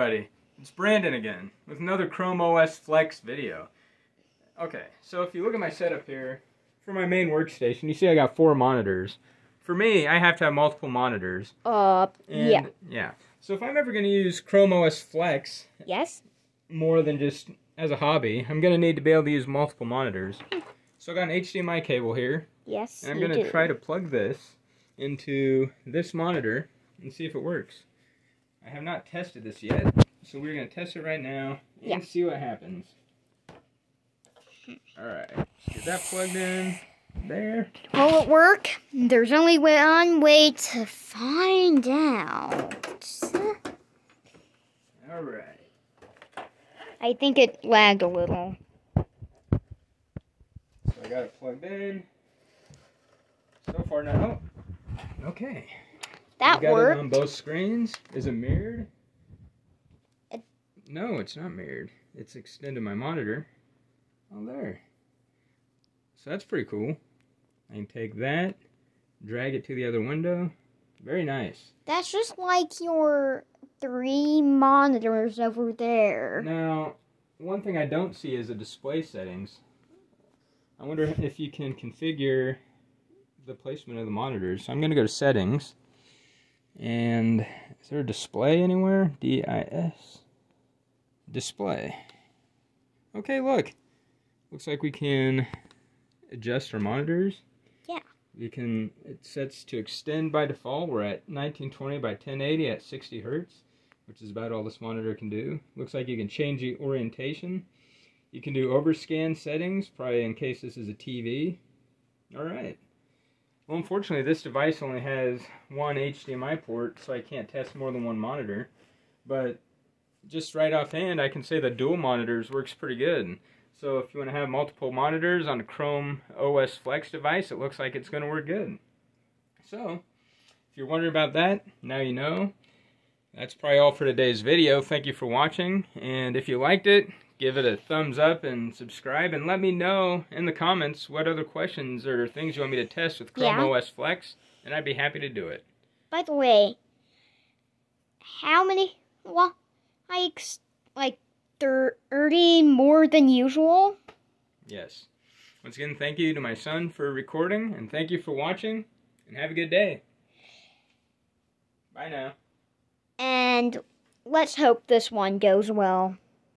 everybody, it's Brandon again with another Chrome OS Flex video. Okay, so if you look at my setup here for my main workstation, you see I got four monitors. For me, I have to have multiple monitors. Yeah. So if I'm ever going to use Chrome OS Flex, yes, more than just as a hobby, I'm going to need to be able to use multiple monitors. So I got an HDMI cable here. Yes, and I'm going to try to plug this into this monitor and see if it works. I have not tested this yet, so we're going to test it right now and see what happens. Alright, get that plugged in there. Will it work? There's only one way to find out. Alright. I think it lagged a little. So I got it plugged in. So far, not. Oh, okay. That worked. It on both screens. Is it mirrored? No, it's not mirrored. It's extended my monitor. Oh, there. So that's pretty cool. I can take that, drag it to the other window. Very nice. That's just like your three monitors over there. Now, one thing I don't see is the display settings. I wonder if you can configure the placement of the monitors. So I'm going to go to settings. And is there a display anywhere? DIS. Display. Okay, look. Looks like we can adjust our monitors. Yeah. You can, it sets to extend by default. We're at 1920 by 1080 at 60 hertz, which is about all this monitor can do. Looks like you can change the orientation. You can do overscan settings, probably in case this is a TV. All right. Well, unfortunately, this device only has one HDMI port, so I can't test more than one monitor. But just right offhand, I can say that dual monitors works pretty good. So if you want to have multiple monitors on a Chrome OS Flex device, it looks like it's going to work good. So, if you're wondering about that, now you know. That's probably all for today's video. Thank you for watching. And if you liked it, give it a thumbs up and subscribe, and let me know in the comments what other questions or things you want me to test with Chrome OS Flex, and I'd be happy to do it. By the way, how many likes? Like 30 more than usual? Yes. Once again, thank you to my son for recording, and thank you for watching, and have a good day. Bye now. And let's hope this one goes well.